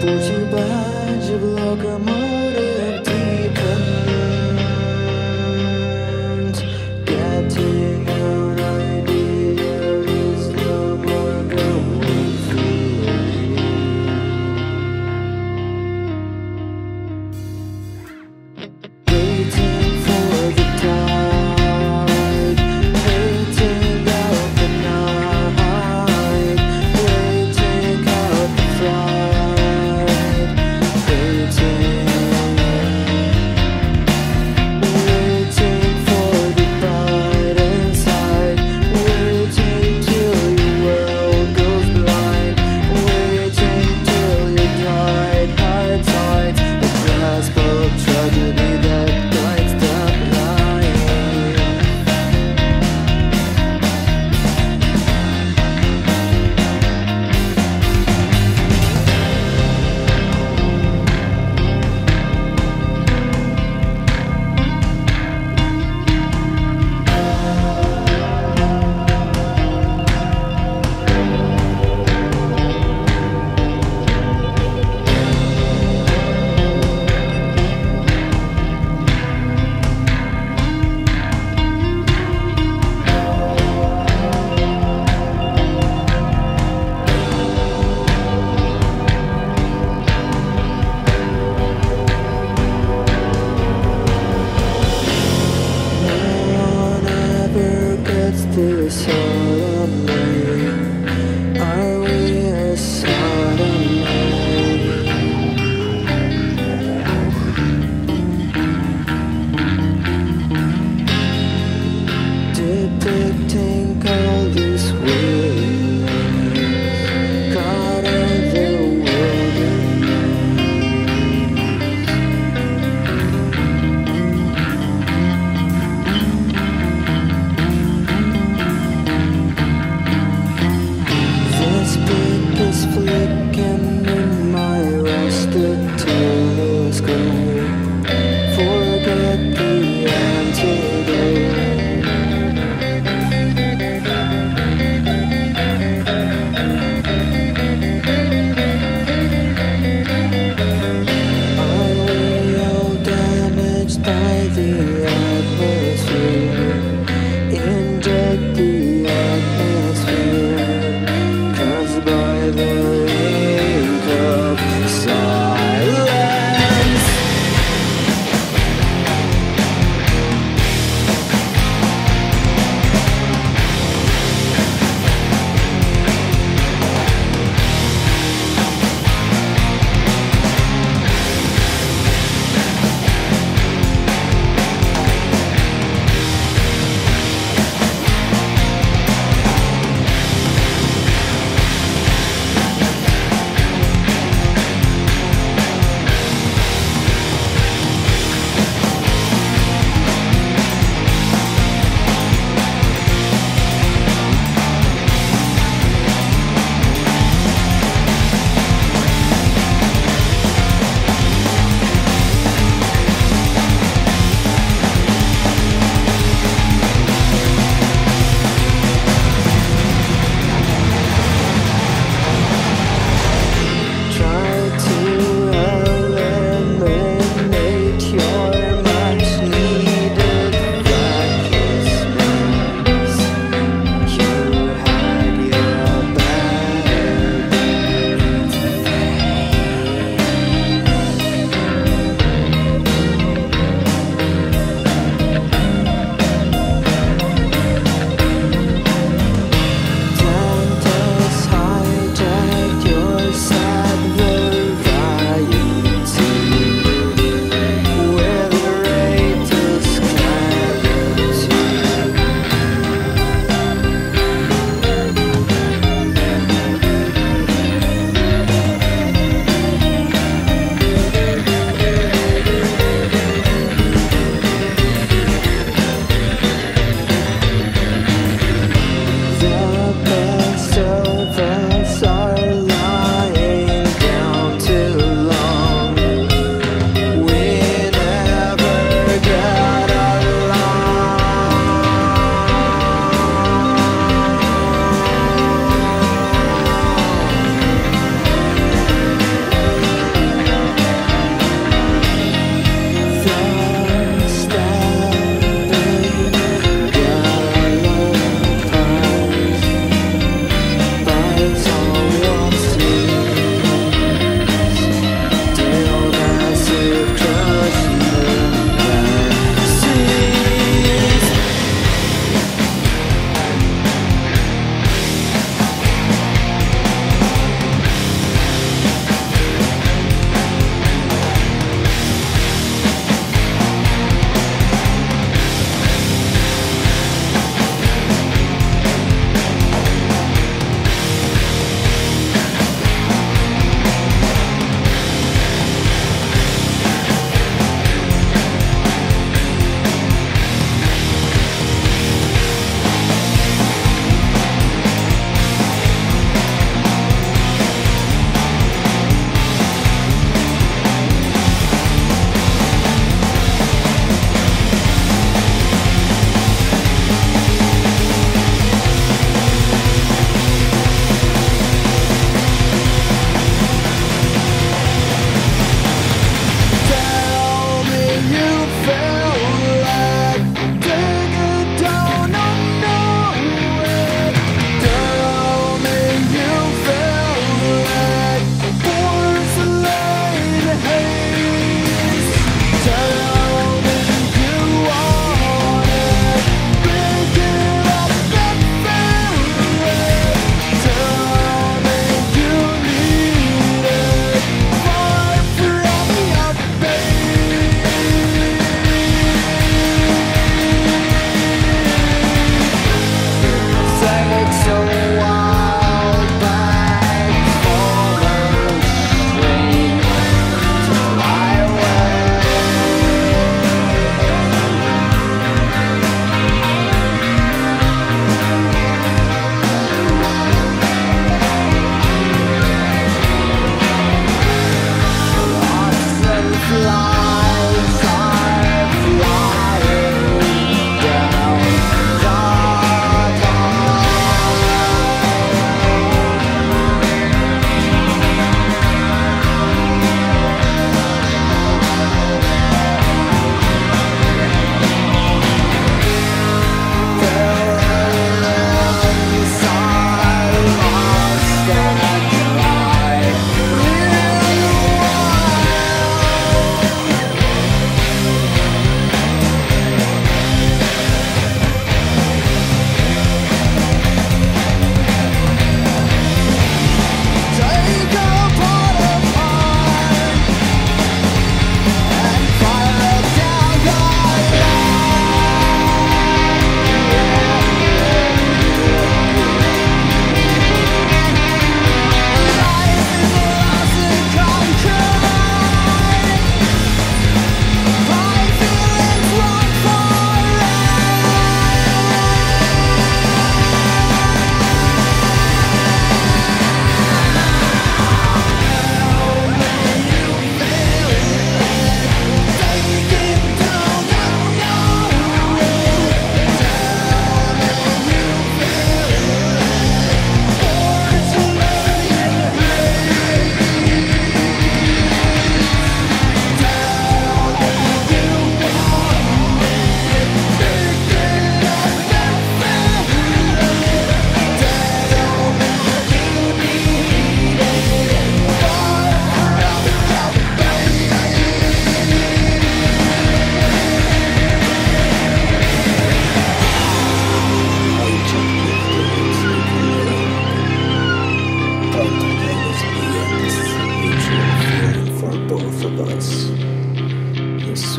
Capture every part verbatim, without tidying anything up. By the rain.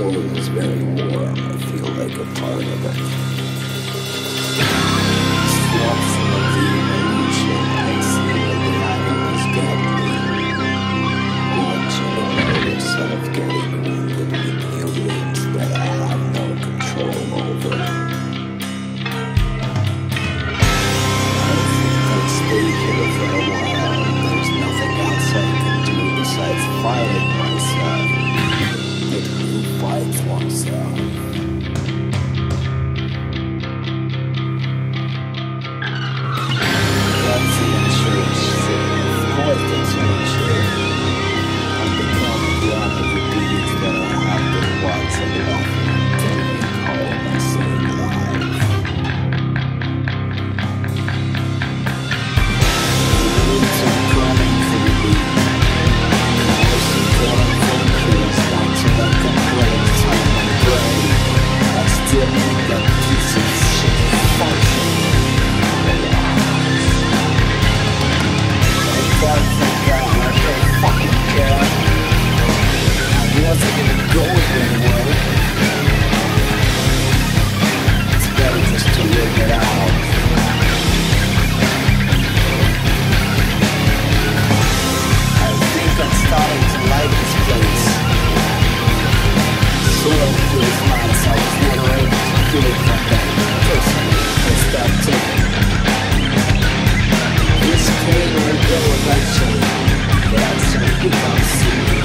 soul in this very war, I feel like a part of it. Swaps of the illusion I see that the island is deadly. Watching the murder son of getting wounded with aliens that I have no control over. I think I'll stay here for a while. There's nothing else I can do besides fighting myself. Fights oneself. That's the insurance thing. Of course that's an insurance thing. I've become the opposite beings that I have been once and often taking home my same life. The beings are coming for the beat. The person coming for the kills, not to let them play. I still need that piece of shit functioning in my eyes. I don't think I don't fucking care. I wasn't gonna go anywhere. It's better just to live it out. I think I'm starting to like this place. So I feel it's mine, so I was never able to do it like that. Personally, it's that ticket. This pain will go eventually. That's how you can see me.